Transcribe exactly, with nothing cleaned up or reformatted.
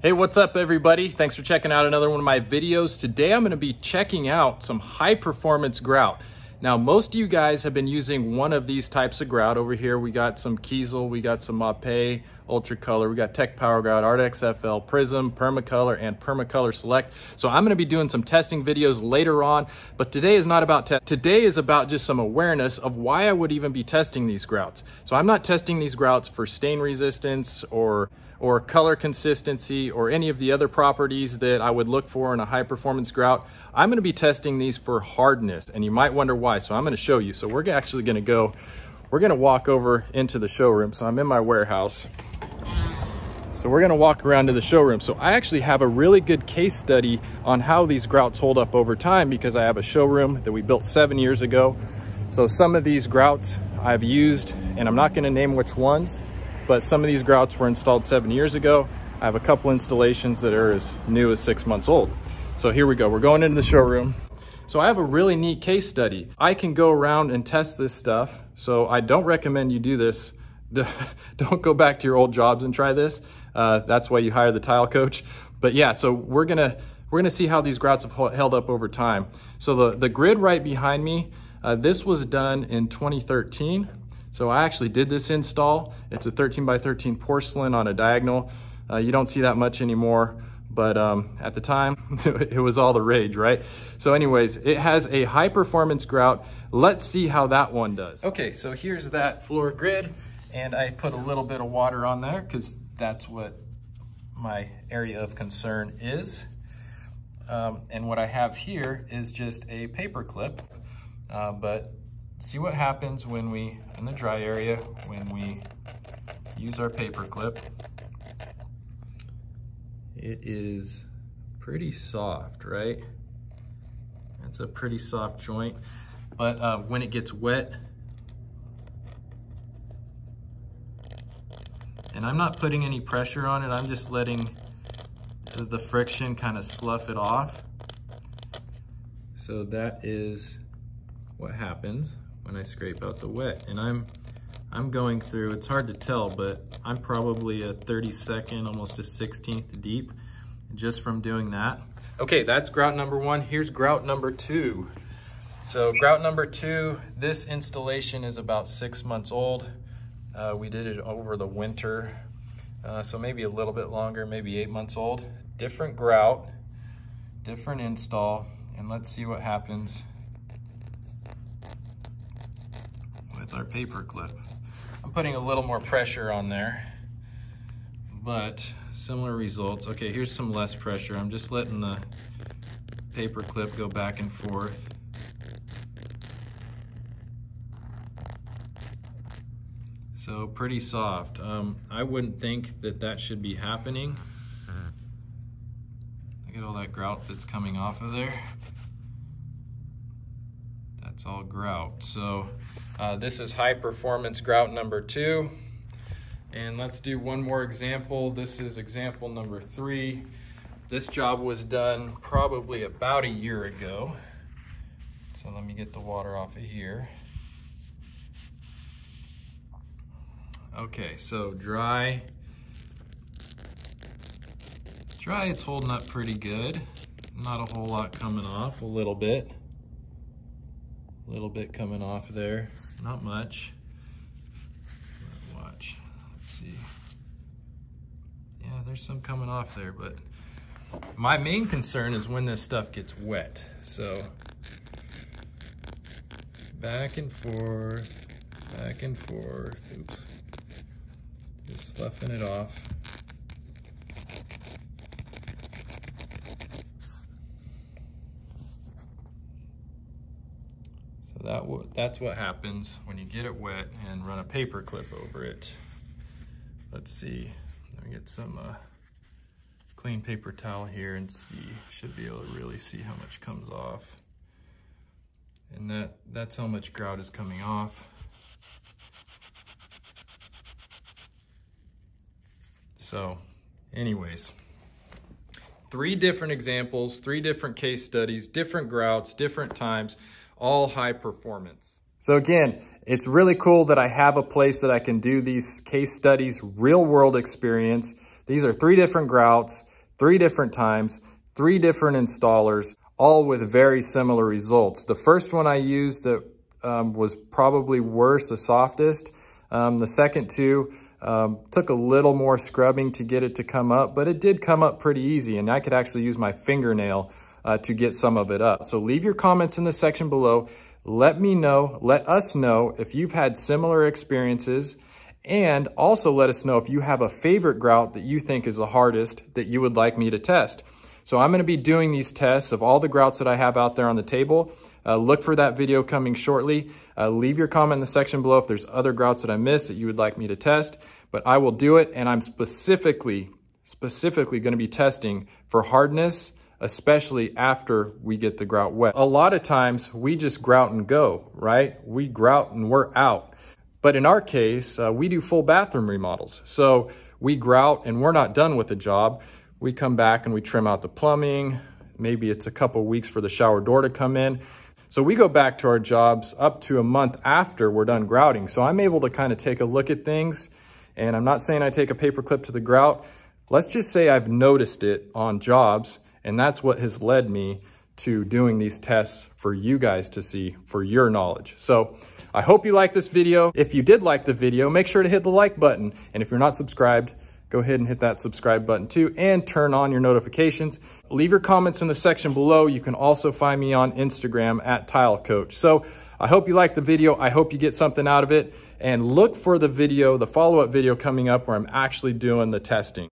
Hey, what's up everybody? Thanks for checking out another one of my videos. Today I'm going to be checking out some high performance grout. Now most of you guys have been using one of these types of grout. Over here we got some Kiesel, we got some Mapei, Ultra Color, we got Tech Power Grout, Ardex F L, Prism, Permacolor, and Permacolor Select. So I'm going to be doing some testing videos later on, but today is not about test. Today is about just some awareness of why I would even be testing these grouts. So I'm not testing these grouts for stain resistance or or color consistency or any of the other properties that I would look for in a high performance grout. I'm gonna be testing these for hardness, and you might wonder why, so I'm gonna show you. So we're actually gonna go, we're gonna walk over into the showroom. So I'm in my warehouse. So we're gonna walk around to the showroom. So I actually have a really good case study on how these grouts hold up over time because I have a showroom that we built seven years ago. So some of these grouts I've used, and I'm not gonna name which ones, but some of these grouts were installed seven years ago. I have a couple installations that are as new as six months old. So here we go, we're going into the showroom. So I have a really neat case study. I can go around and test this stuff. So I don't recommend you do this. Don't go back to your old jobs and try this. Uh, that's why you hire the tile coach. But yeah, so we're gonna, we're gonna see how these grouts have held up over time. So the, the grid right behind me, uh, this was done in twenty thirteen. So I actually did this install. It's a thirteen by thirteen porcelain on a diagonal. Uh, you don't see that much anymore, but um, at the time, it was all the rage, right? So anyways, it has a high performance grout. Let's see how that one does. Okay, so here's that floor grid, and I put a little bit of water on there because that's what my area of concern is. Um, and what I have here is just a paper clip, uh, but see what happens when we, in the dry area, when we use our paper clip. It is pretty soft, right? That's a pretty soft joint. But uh, when it gets wet, and I'm not putting any pressure on it, I'm just letting the friction kind of slough it off. So that is what happens when I scrape out the wet. And I'm I'm going through, it's hard to tell, but I'm probably a thirty-second, almost a sixteenth deep just from doing that. Okay, that's grout number one. Here's grout number two. So grout number two, this installation is about six months old. Uh, we did it over the winter, uh, so maybe a little bit longer, maybe eight months old. Different grout, different install, and let's see what happens with our paper clip. I'm putting a little more pressure on there, but similar results. Okay, here's some less pressure. I'm just letting the paper clip go back and forth. So pretty soft. Um, I wouldn't think that that should be happening. Look at all that grout that's coming off of there. It's all grout. So uh, this is high performance grout number two. And let's do one more example. This is example number three. This job was done probably about a year ago. So let me get the water off of here. Okay, so dry. Dry, it's holding up pretty good. Not a whole lot coming off, a little bit. A little bit coming off there, not much. Watch, let's see. Yeah, there's some coming off there, but my main concern is when this stuff gets wet. So back and forth, back and forth, oops. Just sloughing it off. That that's what happens when you get it wet and run a paper clip over it. Let's see, let me get some uh, clean paper towel here and see, should be able to really see how much comes off. And that that's how much grout is coming off. So anyways, three different examples, three different case studies, different grouts, different times. All high performance. So again, it's really cool that I have a place that I can do these case studies, real world experience These are three different grouts, three different times, three different installers, all with very similar results. The first one I used that um, was probably worse, the softest. Um, the second two um, took a little more scrubbing to get it to come up, but it did come up pretty easy, and I could actually use my fingernail uh, to get some of it up. So leave your comments in the section below. Let me know, let us know if you've had similar experiences. And also let us know if you have a favorite grout that you think is the hardest that you would like me to test. So I'm going to be doing these tests of all the grouts that I have out there on the table. Uh, look for that video coming shortly. Uh, leave your comment in the section below if there's other grouts that I missed that you would like me to test. But I will do it, and I'm specifically, specifically going to be testing for hardness, especially after we get the grout wet. A lot of times we just grout and go, right? We grout and we're out. But in our case, uh, we do full bathroom remodels. So we grout and we're not done with the job. We come back and we trim out the plumbing. Maybe it's a couple weeks for the shower door to come in. So we go back to our jobs up to a month after we're done grouting. So I'm able to kind of take a look at things. And I'm not saying I take a paperclip to the grout. Let's just say I've noticed it on jobs. And that's what has led me to doing these tests for you guys to see, for your knowledge. So I hope you liked this video. If you did like the video, make sure to hit the like button. And if you're not subscribed, go ahead and hit that subscribe button too, and turn on your notifications. Leave your comments in the section below. You can also find me on Instagram at TileCoach. So I hope you liked the video. I hope you get something out of it, and look for the video, the follow-up video coming up where I'm actually doing the testing.